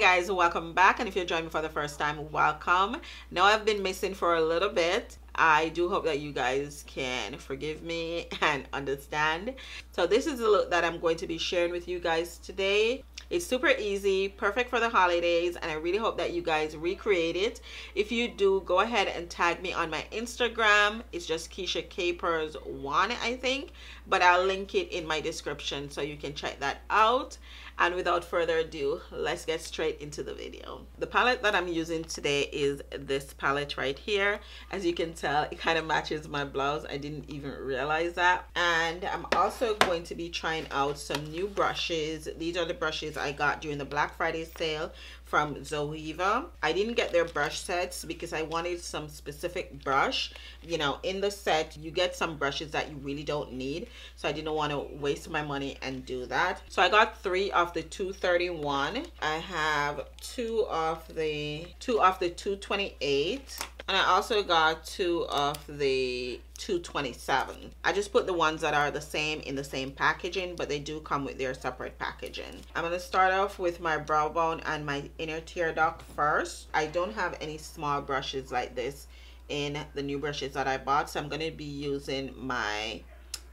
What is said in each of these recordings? Hi guys, welcome back, and if you're joining me for the first time, welcome. Now I've been missing for a little bit. I do hope that you guys can forgive me and understand. So this is the look that I'm going to be sharing with you guys today. It's super easy, perfect for the holidays, and I really hope that you guys recreate it. If you do, go ahead and tag me on my Instagram. It's just Keisha Capers 1, I think, but I'll link it in my description so you can check that out. And without further ado, let's get straight into the video. The palette that I'm using today is this palette right here. As you can tell, it kind of matches my blouse. I didn't even realize that. And I'm also going to be trying out some new brushes. These are the brushes I got during the Black Friday sale from Zoeva. I didn't get their brush sets because I wanted some specific brush. You know, in the set, you get some brushes that you really don't need. So I didn't want to waste my money and do that. So I got three of the 231. I have two of the 228. And I also got two of the 227. I just put the ones that are the same in the same packaging, but they do come with their separate packaging. I'm going to start off with my brow bone and my inner tear duct first. I don't have any small brushes like this in the new brushes that I bought, so I'm going to be using my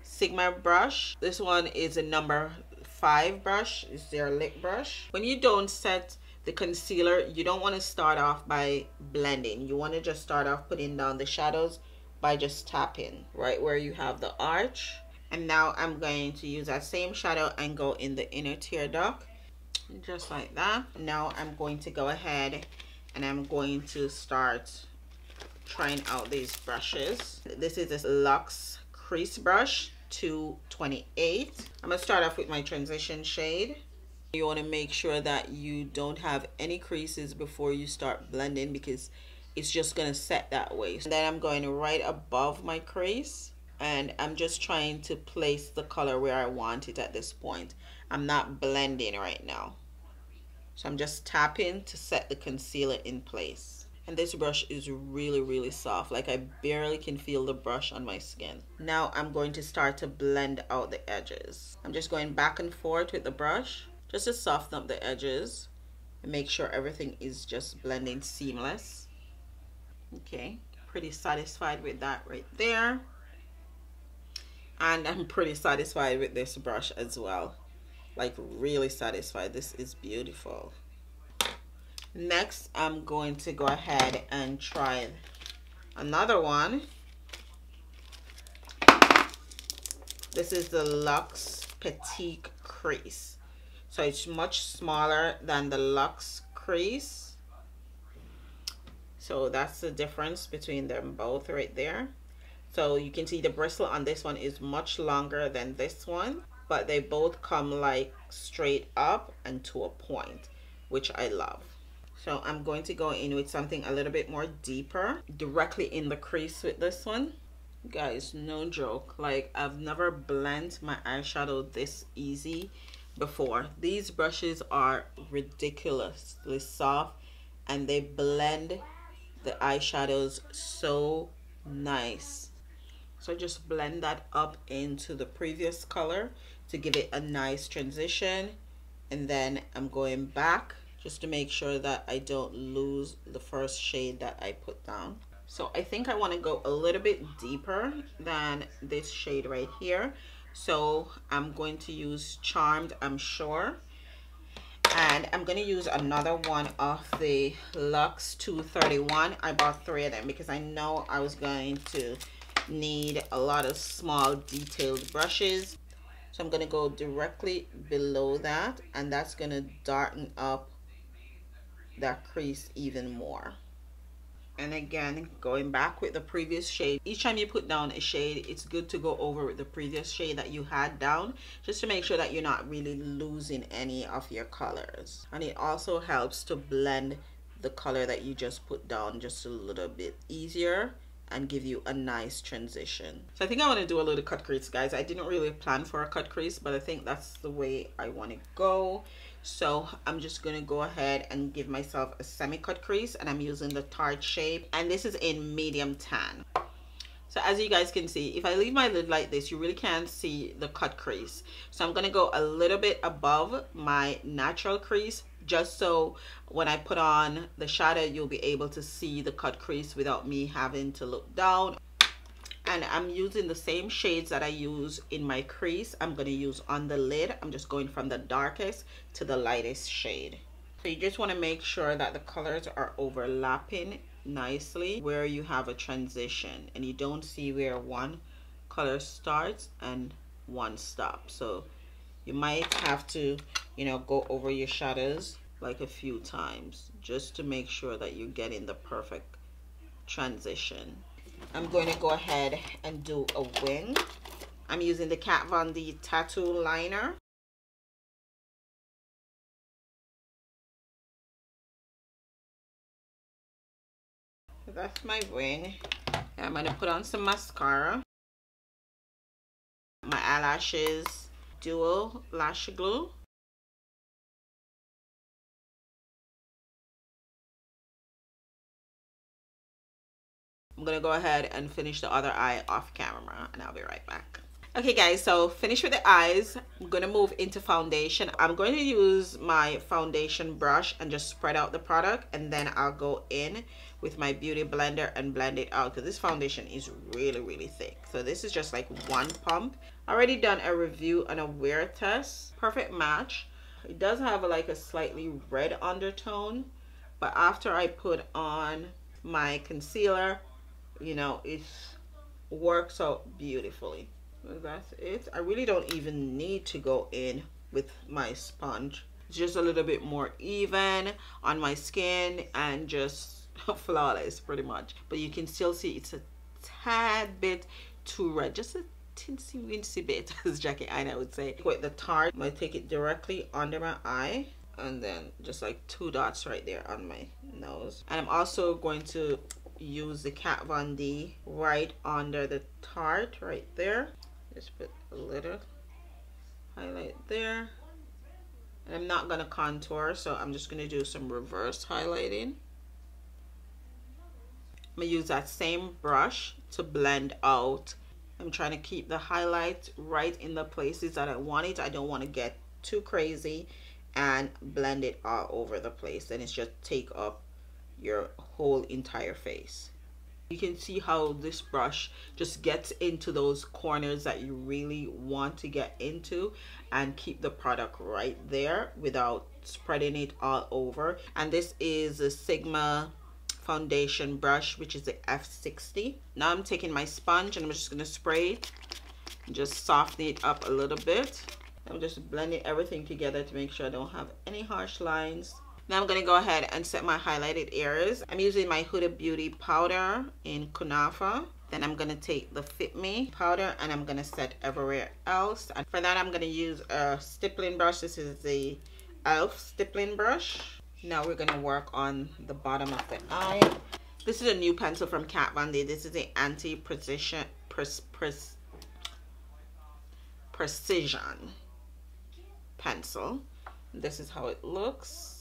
Sigma brush. This one is a number 5 brush. It's their lip brush. When you don't set the concealer, you don't want to start off by blending. You want to just start off putting down the shadows by just tapping right where you have the arch. And now I'm going to use that same shadow and go in the inner tear duct, just like that. Now I'm going to go ahead and I'm going to start trying out these brushes. This is this Luxe Crease brush 228. I'm gonna start off with my transition shade. You want to make sure that you don't have any creases before you start blending, because it's just going to set that way. And then I'm going right above my crease, and I'm just trying to place the color where I want it at this point. I'm not blending right now. So I'm just tapping to set the concealer in place. And this brush is really, really soft. Like, I barely can feel the brush on my skin. Now I'm going to start to blend out the edges. I'm just going back and forth with the brush, just to soften up the edges and make sure everything is just blending seamless. Okay, pretty satisfied with that right there. And I'm pretty satisfied with this brush as well. Like, really satisfied. This is beautiful. Next, I'm going to go ahead and try another one. This is the Luxe Petite Crease. So it's much smaller than the Luxe Crease. So that's the difference between them both right there. So you can see the bristle on this one is much longer than this one, but they both come like straight up and to a point, which I love. So I'm going to go in with something a little bit more deeper, directly in the crease with this one. Guys, no joke. Like, I've never blended my eyeshadow this easy before. These brushes are ridiculously soft, and they blend the eyeshadows so nice. So just blend that up into the previous color to give it a nice transition, and then I'm going back just to make sure that I don't lose the first shade that I put down. So I think I want to go a little bit deeper than this shade right here. So I'm going to use Charmed, I'm sure. And I'm going to use another one of the Luxe 231. I bought 3 of them because I know I was going to need a lot of small detailed brushes. So I'm going to go directly below that, and that's going to darken up that crease even more. And again, going back with the previous shade. Each time you put down a shade, it's good to go over with the previous shade that you had down, just to make sure that you're not really losing any of your colors. And it also helps to blend the color that you just put down just a little bit easier and give you a nice transition. So I think I want to do a little cut crease, guys. I didn't really plan for a cut crease, but I think that's the way I want to go. So I'm just going to go ahead and give myself a semi-cut crease, and I'm using the Tarte shape, and this is in medium tan. So as you guys can see, if I leave my lid like this, you really can't see the cut crease. So I'm going to go a little bit above my natural crease, just so when I put on the shadow, you'll be able to see the cut crease without me having to look down. And I'm using the same shades that I use in my crease. I'm going to use on the lid. I'm just going from the darkest to the lightest shade. So you just want to make sure that the colors are overlapping nicely where you have a transition and you don't see where one color starts and one stops. So you might have to, you know, go over your shadows like a few times just to make sure that you're getting the perfect transition. I'm going to go ahead and do a wing. I'm using the Kat Von D Tattoo Liner. That's my wing. I'm going to put on some mascara. My eyelashes, dual lash glue. I'm gonna go ahead and finish the other eye off camera and I'll be right back. Okay guys, so finish with the eyes. I'm gonna move into foundation. I'm going to use my foundation brush and just spread out the product, and then I'll go in with my beauty blender and blend it out because this foundation is really thick. So this is just like one pump. Already done a review on a wear test. Perfect match. It does have like a slightly red undertone, but after I put on my concealer, you know, it works out beautifully. So that's it. I really don't even need to go in with my sponge. It's just a little bit more even on my skin and just flawless pretty much. But you can still see it's a tad bit too red, just a tinsy wincy bit, as Jackie and I would say. With the Tarte, I'm gonna take it directly under my eye and then just like two dots right there on my nose. And I'm also going to use the Kat Von D right under the Tarte right there. Just put a little highlight there. And I'm not gonna contour, so I'm just gonna do some reverse highlighting. I'm gonna use that same brush to blend out. I'm trying to keep the highlights right in the places that I want it. I don't want to get too crazy and blend it all over the place. Then it's just take up your whole entire face. You can see how this brush just gets into those corners that you really want to get into and keep the product right there without spreading it all over. And this is a Sigma foundation brush, which is the F60. Now I'm taking my sponge and I'm just going to spray it and just soften it up a little bit. I'm just blending everything together to make sure I don't have any harsh lines. Now I'm going to go ahead and set my highlighted areas. I'm using my Huda Beauty powder in Kunafa. Then I'm going to take the Fit Me powder and I'm going to set everywhere else. And for that, I'm going to use a stippling brush. This is the Elf stippling brush. Now we're going to work on the bottom of the eye. This is a new pencil from Kat Von D. This is the Anti-Precision Precision pencil. This is how it looks.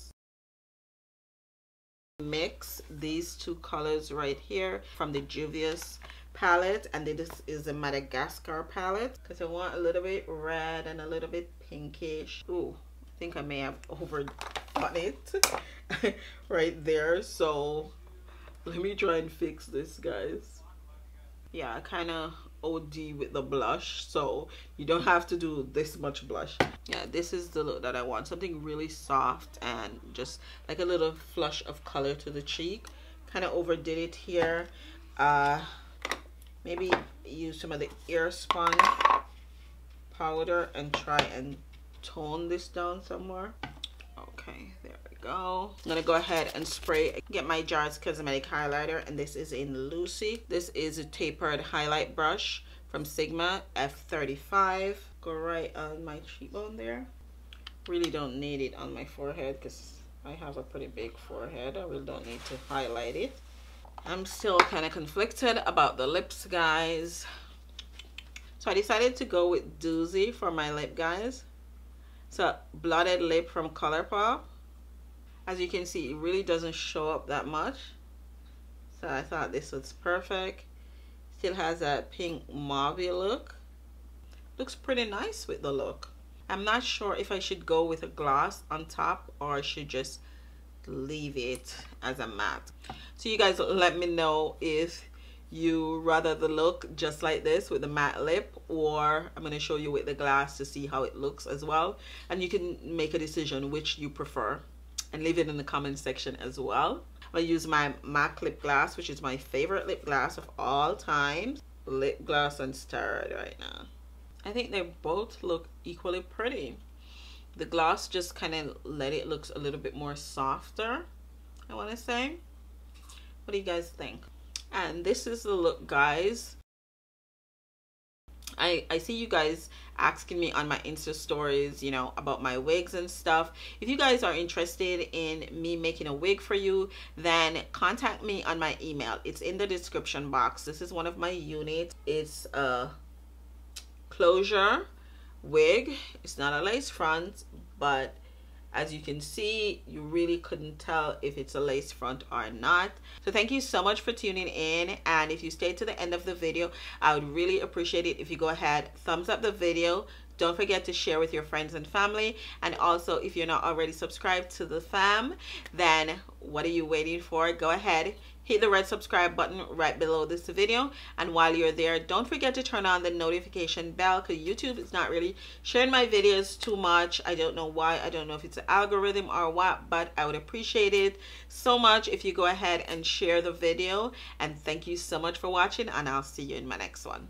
Mix these two colors right here from the Juvia's palette, and this is the Madagascar palette, because I want a little bit red and a little bit pinkish. Ooh, I think I may have overdone it right there, so let me try and fix this, guys. Yeah, I kind of OD with the blush, so you don't have to do this much blush. Yeah, this is the look that I want. Something really soft and just like a little flush of color to the cheek. Kind of overdid it here. Maybe use some of the Air Spun powder and try and tone this down somewhere. Okay, there we go. I'm gonna go ahead and spray, get my Jars cosmetic highlighter, and this is in Lucy. This is a tapered highlight brush from Sigma, F35. Go right on my cheekbone there. Really don't need it on my forehead because I have a pretty big forehead. I really don't need to highlight it. I'm still kind of conflicted about the lips, guys, so I decided to go with Doozy for my lip, guys. So Blotted Lip from ColourPop. As you can see, it really doesn't show up that much, so I thought this was perfect. Still has that pink mauve look. Looks pretty nice with the look. I'm not sure if I should go with a gloss on top or I should just leave it as a matte. So you guys let me know if you rather the look just like this with the matte lip, or I'm going to show you with the glass to see how it looks as well, and you can make a decision which you prefer and leave it in the comment section as well. I use my MAC lip gloss, which is my favorite lip gloss of all time. Lip gloss on steroid right now. I think they both look equally pretty. The gloss just kind of let it look a little bit more softer, I want to say. What do you guys think? And this is the look, guys. I see you guys asking me on my Insta stories, you know, about my wigs and stuff. If you guys are interested in me making a wig for you, then contact me on my email. It's in the description box. This is one of my units. It's a closure wig. It's not a lace front, but as you can see, you really couldn't tell if it's a lace front or not. So thank you so much for tuning in, and if you stay to the end of the video, I would really appreciate it if you go ahead, thumbs up the video. Don't forget to share with your friends and family, and also if you're not already subscribed to the fam, then what are you waiting for? Go ahead, hit the red subscribe button right below this video, and while you're there, don't forget to turn on the notification bell, because YouTube is not really sharing my videos too much. I don't know why. I don't know if it's an algorithm or what, but I would appreciate it so much if you go ahead and share the video. And thank you so much for watching, and I'll see you in my next one.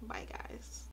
Bye, guys.